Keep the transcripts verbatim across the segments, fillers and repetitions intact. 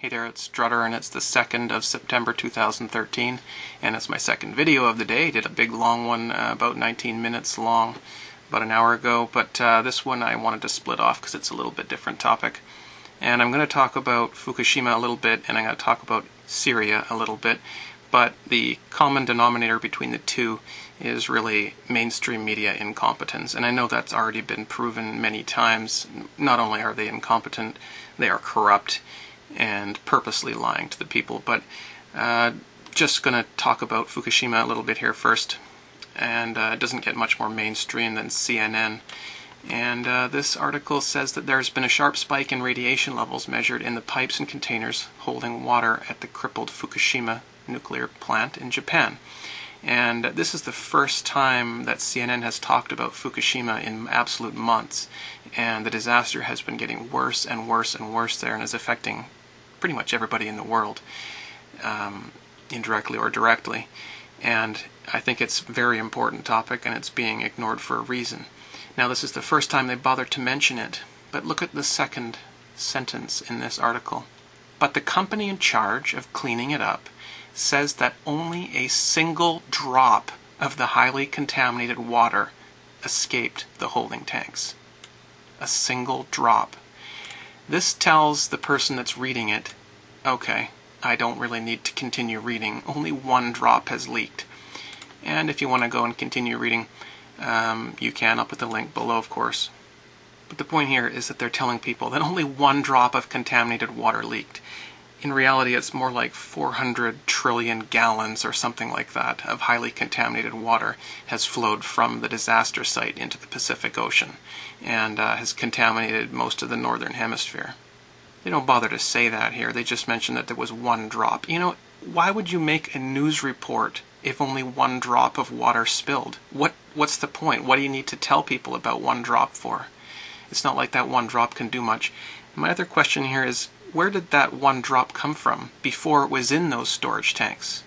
Hey there, it's D Rutter, and it's the second of September two thousand thirteen, and it's my second video of the day. I did a big long one, uh, about nineteen minutes long, about an hour ago, but uh, this one I wanted to split off because it's a little bit different topic. And I'm going to talk about Fukushima a little bit, and I'm going to talk about Syria a little bit, but the common denominator between the two is really mainstream media incompetence. And I know that's already been proven many times. Not only are they incompetent, they are corrupt and purposely lying to the people. But uh, just going to talk about Fukushima a little bit here first, and uh, it doesn't get much more mainstream than C N N. And uh, this article says that there's been a sharp spike in radiation levels measured in the pipes and containers holding water at the crippled Fukushima nuclear plant in Japan. And this is the first time that C N N has talked about Fukushima in absolute months, and the disaster has been getting worse and worse and worse there, and is affecting pretty much everybody in the world, um, indirectly or directly. And I think it's a very important topic, and it's being ignored for a reason. Now, this is the first time they bothered to mention it, but look at the second sentence in this article. But the company in charge of cleaning it up says that only a single drop of the highly contaminated water escaped the holding tanks. A single drop. This tells the person that's reading it, okay, I don't really need to continue reading. Only one drop has leaked. And if you want to go and continue reading, um, you can. I'll put the link below, of course. But the point here is that they're telling people that only one drop of contaminated water leaked. In reality, it's more like four hundred trillion gallons or something like that of highly contaminated water has flowed from the disaster site into the Pacific Ocean, and uh, has contaminated most of the northern hemisphere. They don't bother to say that here. They just mention that there was one drop. You know, why would you make a news report if only one drop of water spilled? What, what's the point? What do you need to tell people about one drop for? It's not like that one drop can do much. My other question here is, where did that one drop come from before it was in those storage tanks?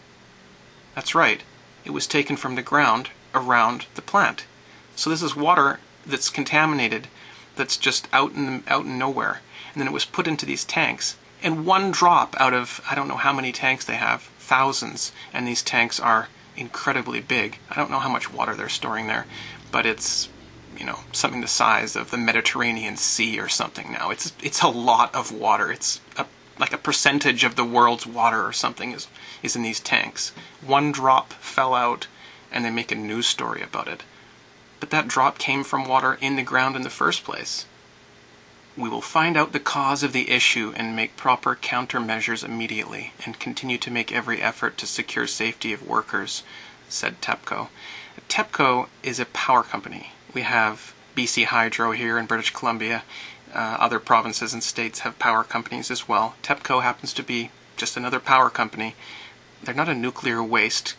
That's right, it was taken from the ground around the plant. So this is water that's contaminated, that's just out in out in nowhere, and then it was put into these tanks. And one drop out of I don't know how many tanks they have, thousands, and these tanks are incredibly big. I don't know how much water they're storing there, but it's, you know, something the size of the Mediterranean Sea or something now. It's it's a lot of water. It's a, like a percentage of the world's water or something is, is in these tanks. One drop fell out, and they make a news story about it. But that drop came from water in the ground in the first place. We will find out the cause of the issue and make proper countermeasures immediately, and continue to make every effort to secure safety of workers, said TEPCO. TEPCO is a power company. We have B C Hydro here in British Columbia. Uh, other provinces and states have power companies as well. TEPCO happens to be just another power company. They're not a nuclear waste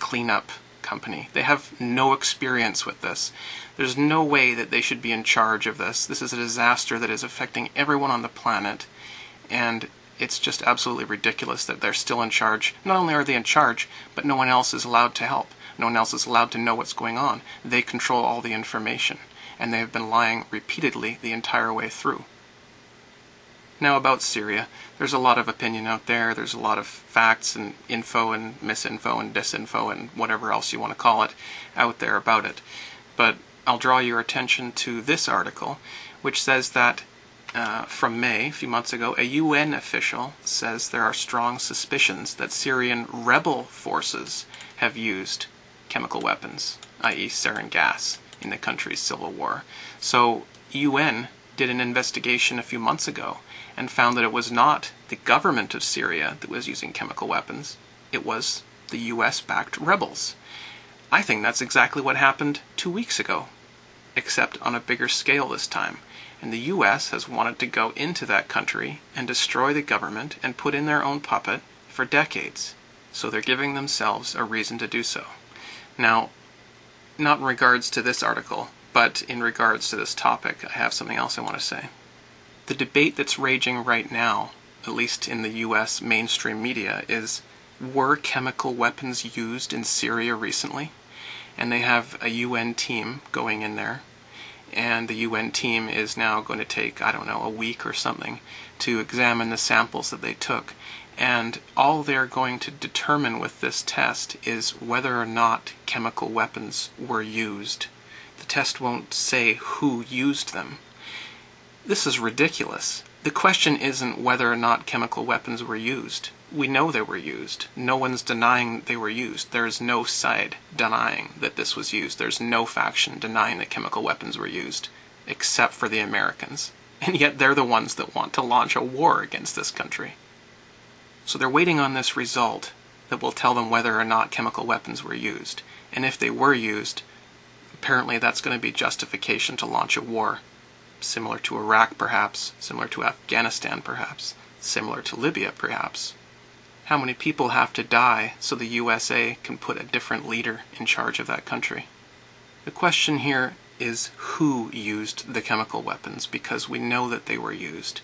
cleanup company. They have no experience with this. There's no way that they should be in charge of this. This is a disaster that is affecting everyone on the planet, and it's just absolutely ridiculous that they're still in charge. Not only are they in charge, but no one else is allowed to help. No one else is allowed to know what's going on. They control all the information, and they have been lying repeatedly the entire way through. Now, about Syria, there's a lot of opinion out there. There's a lot of facts and info and misinfo and disinfo and whatever else you want to call it out there about it. But I'll draw your attention to this article, which says that Uh, from May, a few months ago, a U N official says there are strong suspicions that Syrian rebel forces have used chemical weapons, that is sarin gas, in the country's civil war. So U N did an investigation a few months ago and found that it was not the government of Syria that was using chemical weapons, it was the U S-backed rebels. I think that's exactly what happened two weeks ago, except on a bigger scale this time. And the U S has wanted to go into that country and destroy the government and put in their own puppet for decades. So they're giving themselves a reason to do so. Now, not in regards to this article, but in regards to this topic, I have something else I want to say. The debate that's raging right now, at least in the U S mainstream media, is, were chemical weapons used in Syria recently? And they have a U N team going in there. and the U N team is now going to take, I don't know, a week or something to examine the samples that they took. And all they're going to determine with this test is whether or not chemical weapons were used. The test won't say who used them. This is ridiculous. The question isn't whether or not chemical weapons were used. We know they were used. No one's denying they were used. There's no side denying that this was used. There's no faction denying that chemical weapons were used, except for the Americans. And yet they're the ones that want to launch a war against this country. So they're waiting on this result that will tell them whether or not chemical weapons were used. And if they were used, apparently that's going to be justification to launch a war. Similar to Iraq, perhaps. Similar to Afghanistan, perhaps. Similar to Libya, perhaps. How many people have to die so the U S A can put a different leader in charge of that country? The question here is who used the chemical weapons, because we know that they were used.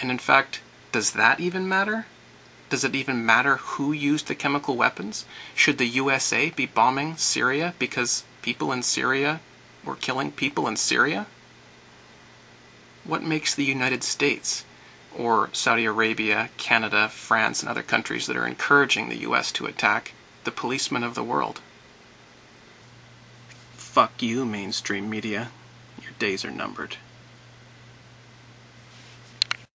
And in fact, does that even matter? Does it even matter who used the chemical weapons? Should the U S A be bombing Syria because people in Syria were killing people in Syria? What makes the United States, or Saudi Arabia, Canada, France, and other countries that are encouraging the U S to attack, the policemen of the world? Fuck you, mainstream media. Your days are numbered.